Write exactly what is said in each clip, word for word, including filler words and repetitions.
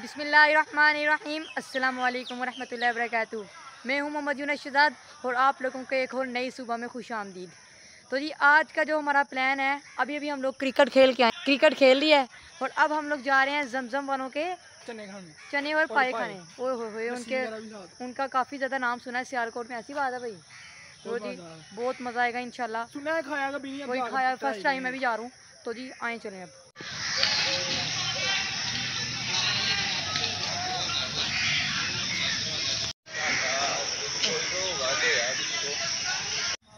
बिस्मिल्लाहिर्रहमानिर्रहीम, अस्सलामु अलैकुम वरहमतुल्लाहि वबरकातुहू। मैं हूं मोहम्मद यूनुस शहजाद और आप लोगों के एक और नई सुबह में खुश आमदीद। तो जी आज का जो हमारा प्लान है, अभी अभी हम लोग क्रिकेट खेल के आए, क्रिकेट खेल ली है और अब हम लोग जा रहे हैं जमजम वालों के चने खाने, चने और पाए खाने। ओ हो हो, उनके उनका काफ़ी ज़्यादा नाम सुना है सियालकोट में, ऐसी बात है भाई। तो जी बहुत मज़ा आएगा इंशाल्लाह। सुना है खाया कभी कोई खाया, फर्स्ट टाइम मैं भी जा रहा हूँ। तो जी आए चलें अब।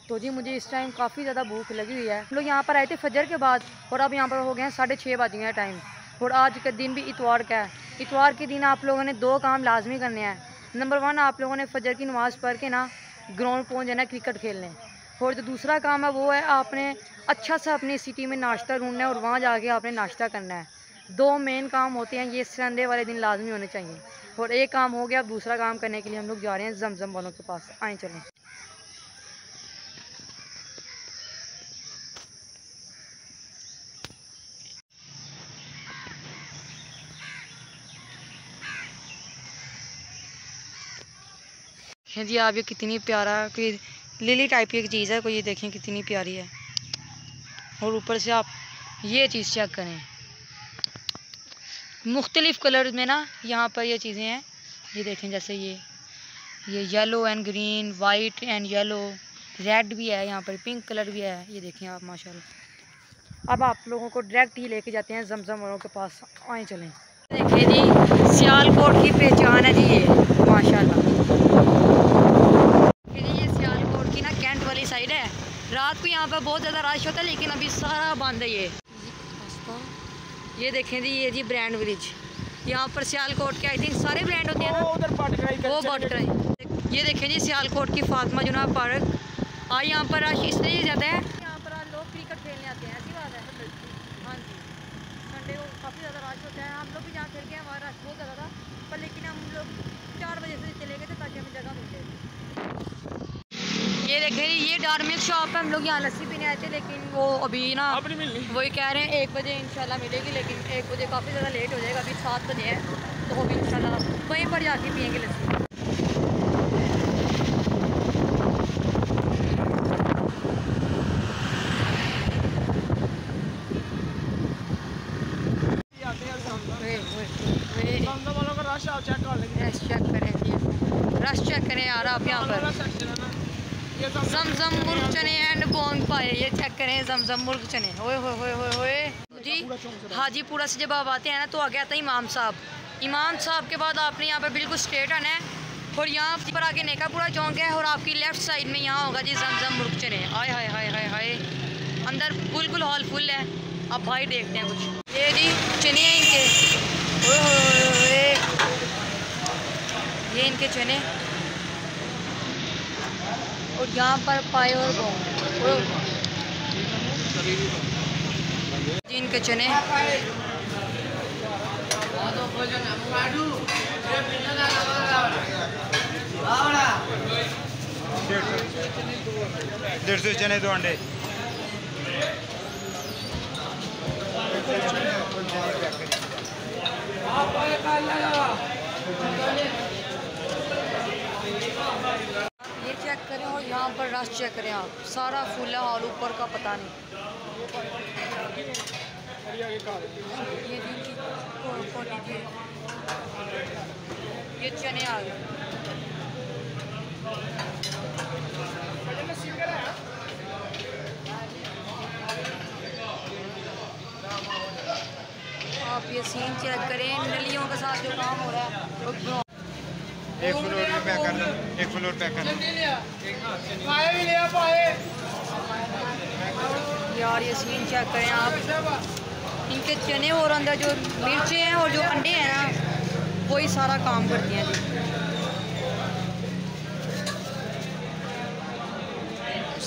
तो जी मुझे इस टाइम काफ़ी ज़्यादा भूख लगी हुई है। हम लोग यहाँ पर आए थे फजर के बाद और अब यहाँ पर हो गए हैं साढ़े छः बज गए हैं टाइम। और आज का दिन भी इतवार का है। इतवार के दिन आप लोगों ने दो काम लाजमी करने हैं। नंबर वन, आप लोगों ने फजर की नमाज़ पढ़ के ना ग्राउंड पहुँच जाना क्रिकेट खेलने। और जो दूसरा काम है वो है आपने अच्छा सा अपनी सिटी में नाश्ता ढूंढना है और वहाँ जाके आपने नाश्ता करना है। दो मेन काम होते हैं, ये संडे वाले दिन लाजमी होने चाहिए। और एक काम हो गया, अब दूसरा काम करने के लिए हम लोग जा रहे हैं जमजम वालों के पास। आए चलें। जी आप ये कितनी प्यारा कि लिली टाइप की एक चीज़ है कोई, ये देखें कितनी प्यारी है। और ऊपर से आप ये चीज़ चेक करें, मुख्तलिफ़ कलर में ना यहाँ पर ये चीज़ें हैं। ये देखें जैसे ये ये yellow and green, white and yellow, red भी है यहाँ पर, पिंक कलर भी है। ये देखें आप माशाल्लाह। अब आप लोगों को डायरेक्ट ही लेके जाते हैं जमजम वालों के पास। आए चलें। देखिए जी सियालकोट की पहचान है जी ये माशाल्लाह। रात को यहाँ पर बहुत ज़्यादा रश होता है लेकिन अभी सारा बंद है। ये ये देखें जी, ये जी ब्रांड विलेज। यहाँ पर सियालकोट के आई थिंक सारे ब्रांड होते हैं ना, वो बटराई। ये देखें जी सियालकोट की फातिमा जिन्ना पार्क। आज यहाँ पर रश इसलिए ज़्यादा है, यहाँ पर आज लोग क्रिकेट खेलने आते हैं, ऐसी बात है। हाँ जी, संडे को काफ़ी ज़्यादा रश होता है। हम लोग भी जहाँ खेल के हैं वहाँ रश बहुत ज़्यादा था, पर लेकिन हम लोग चार बजे से चले गए थे ताकि हमें जगह मिल जाए। ये देखें ये डॉर्मिक शॉप है। हम लोग यहाँ लस्सी पीने आए थे लेकिन वो अभी ना वही कह रहे हैं एक बजे इंशाल्लाह मिलेगी, लेकिन एक बजे काफ़ी ज़्यादा लेट हो जाएगा। अभी सात बजे है तो अभी इंशाल्लाह वहीं पर जाके पियेंगे लस्सी। रश चेक करें यार आप यहाँ पर। जमजम मुर्ग चने एंड बोंग पाए, ये चेक करें जमजम मुर्ग चने। होए होए होए होए होए जी। हाजीपुरा से जब आप आते हैं ना तो आगे आता है इमाम साहब। इमाम साहब के बाद आपने यहाँ पर बिल्कुल स्ट्रेट आना है और यहाँ पर आगे नेकापुरा चौंक है और आपकी लेफ्ट साइड में यहाँ होगा जी जमजम मुर्ग चने। आए हाय हाय हाय हाय, अंदर बिल्कुल हॉल फुल है। अब भाई देखते हैं कुछ। ये जी चने हैं इनके, ये इनके चने। और यहाँ पर पाए और बॉन्ग, इनके चने। डेढ़ सौ चने दो अंडे। चेक करें और यहाँ पर रश चेक करें आप, सारा फूला हॉल ऊपर का पता नहीं। ये क्वालिटी, ये चने आ गए। आप ये सीन चेक करें, नलियों के साथ जो काम हो रहा है। एक फ्लोर में पैक करना, एक फ्लोर पैक करना। यार ये सीन चेक करें आप, इनके चने और अंदर जो मिर्चें हैं और जो अंडे हैं ना वही सारा काम करती हैं।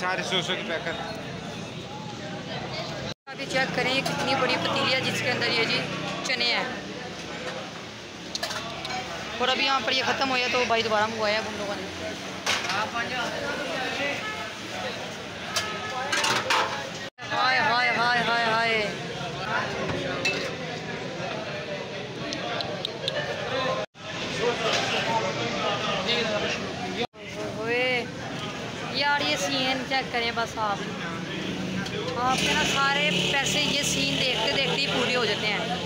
सारे सौ सौ के पैक करना। आप ये चेक करें, ये कितनी बड़ी पतीलिया जिसके अंदर ये जी चने हैं। और अभी यहाँ पर ये ख़त्म हो गया तो भाई दोबारा मंगवाया है उन लोगों ने। हाय हाय हाय हाय हाय, चेक करें बस आप आपके ना सारे पैसे ये सीन देखते देखते ही पूरे हो जाते हैं।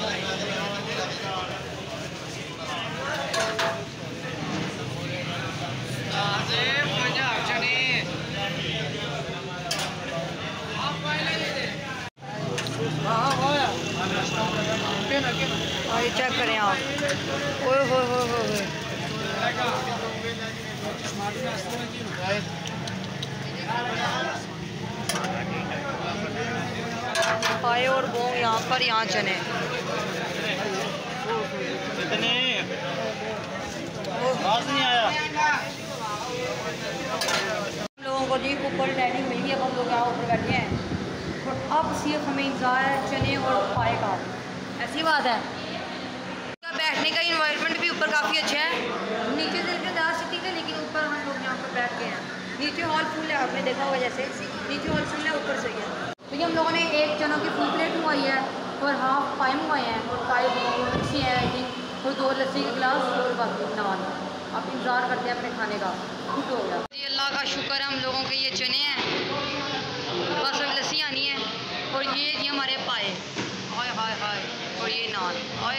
चेक करें आप, ओए हो हो हो हो पाए और बोंग यहाँ पर यहाँ चने इतने नहीं आया हम लोगों को जी ऊपर टैनिंग मिल गई। अब हम लोग यहाँ ऊपर बैठे हैं और अब सिर्फ हमें इंतजार है चने और पाए का। ऐसी बात है बैठने का इन्वायरमेंट भी ऊपर काफ़ी अच्छा है। नीचे से दास ठीक है लेकिन ऊपर हम लोग यहाँ पर बैठ गए हैं। नीचे हॉल फूल है, आपने देखा होगा जैसे नीचे हॉल फूल है ऊपर से गया। क्योंकि हम लोगों ने एक चनों की फुल प्लेट मंगवाई है और हाफ पाए मंगवाए हैं और पाए बहुत अच्छी है आई थिंक और दो लस्सी के गिलास और बाकी नान। आप इंतज़ार करते हैं अपने खाने का। खुश हो गया जी, अल्लाह का शुक्र है हम लोगों के ये चने हैं बस अब लस्सी आनी है और ये जी हमारे पाए हाय हाय हाय और ये नान हाय।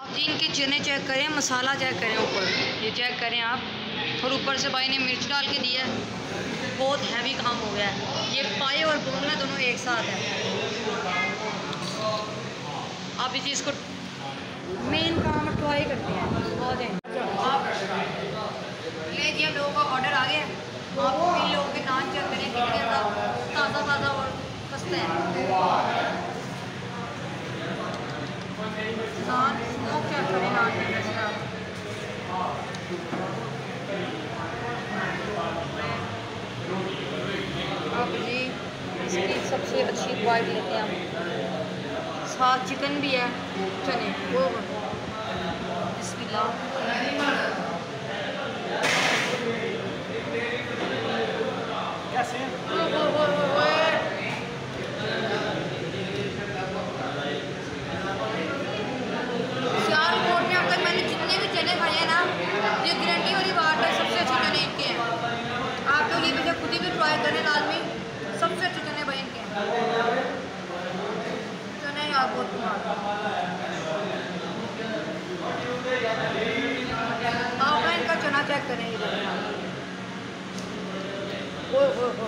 आप जी इनके चने चेक करें, मसाला चेक करें ऊपर, ये चेक करें आप। और ऊपर से भाई ने मिर्च डाल के दिया है, बहुत हैवी काम हो गया है। ये पाए और बोंग ना दोनों एक साथ है। आप इस चीज़ को मेन काम ट्राई करते हैं बहुत है। आप ले जी हम लोगों का ऑर्डर आ गया। आप इन लोगों के नाम चेक करें कितने ताज़ा ताज़ा और सस्ते हैं। नान लोग चेक करें नान आप जी इसकी सबसे अच्छी क्वालिटी लेते हैं हम। साथ चिकन भी है चने वो बिस्मिल्लाह। सियालकोट में अब तक मैंने जितने भी चने खाए हैं ना ये गारंटी वाली बात है सबसे अच्छे चने इनके हैं। आप लोग ये मुझे खुद ही भी ट्राई करें लाजमी, सबसे अच्छे चने भाई इनके हैं। चने आप बहुत आप ना इनका चना चेक करें। ओ हो हो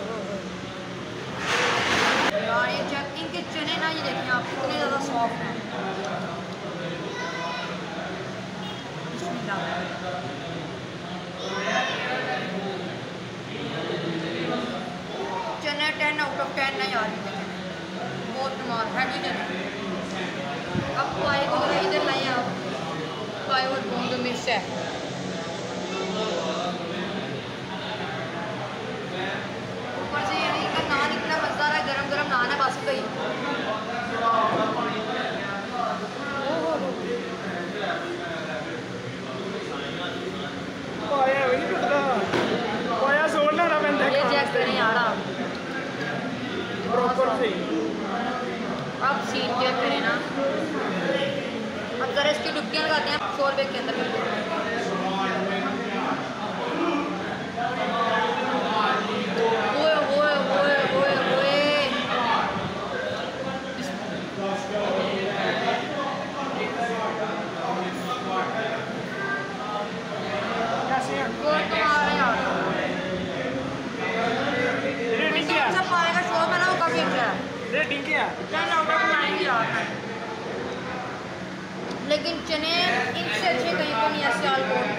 यार ये चेक इनके चने ना ये देखें आप कितने ज़्यादा सॉफ्ट हैं। चने टेन आउट ऑफ टेन नहीं आ रही है, बहुत कमाल हैवी चने। अब पाए को जरा इधर लाएं आप, पाए और बोंग मिर्च है। ऊपर से यानी इनका नान इतना मज़ेदार है, गरम गरम नान है बस कहीं। ये चेक करें यार आप आप सीन चेक करें ना। अब जरा इसकी डुबकियाँ लगाते हैं सौ रुपये के अंदर लेकिन चने इनसे अच्छे कहीं को नहीं है सियालकोट में।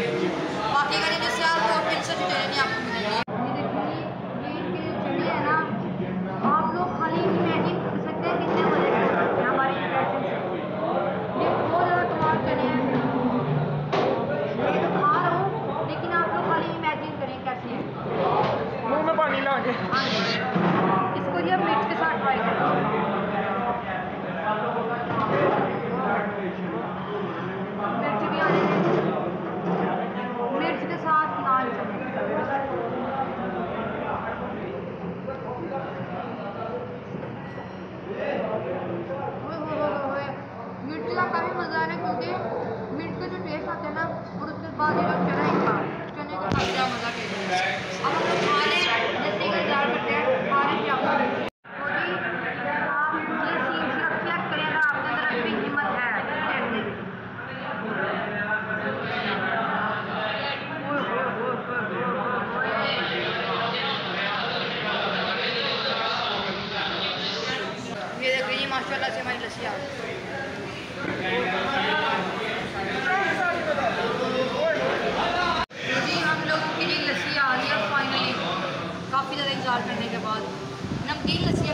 बाकी का जो सियालकोट में इनसे अच्छे चने नहीं आपको मिलेंगे। चने है ना आप लोग खाली इमेजिन कर सकते हैं कितने मजे कर सकते हैं हमारी इमेजिन से। ये बहुत ज़्यादा कमाल चने हैं। मैं तो खा रहा हूँ लेकिन आप लोग खाली इमेजिन करें कैसे हैं। मुँह में पानी ला के हाँ इसको जी मिर्च के साथ ट्राई करें। मिर्च भी आ रही है, मिर्च के साथ नान चने। जी हम लोग के लिए लस्सी आ रही है फाइनली, काफ़ी ज़्यादा इंतजार करने के बाद नमकीन लस्सी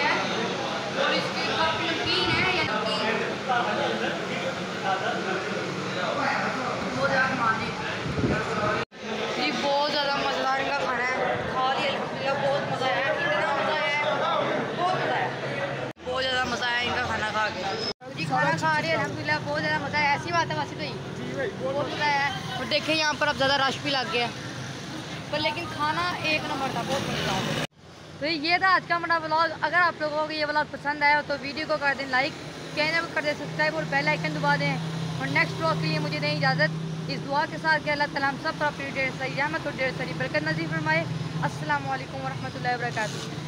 है। और इसकी काफ़ी नमकीन है या नमकीन खाना खा रहे हैं अलहमदिल्ला, बहुत ज़्यादा मज़ा है। ऐसी बात है वैसे तो ही बहुत मज़ा है। और देखें यहाँ पर अब ज़्यादा रश भी लग गया, पर लेकिन खाना एक नंबर था, बहुत मज़ा आया। तो ये था आज का हमारा व्लॉग। अगर आप लोगों को ये व्लॉग पसंद आया हो तो वीडियो को कर दें लाइक, चैनल को कर दें सब्सक्राइब और बेल आइकन दबा दें। और नेक्स्ट व्लॉग के लिए मुझे दें इजाज़त इस दुआ के साथ कि अल्लाह ताला हम सब पर अपनी ढेर सारी रहमत और ढेर सारी बरकत नसीब फरमाए। अस्सलामु अलैकुम वरहमतुल्लाहि वबरकातुहू।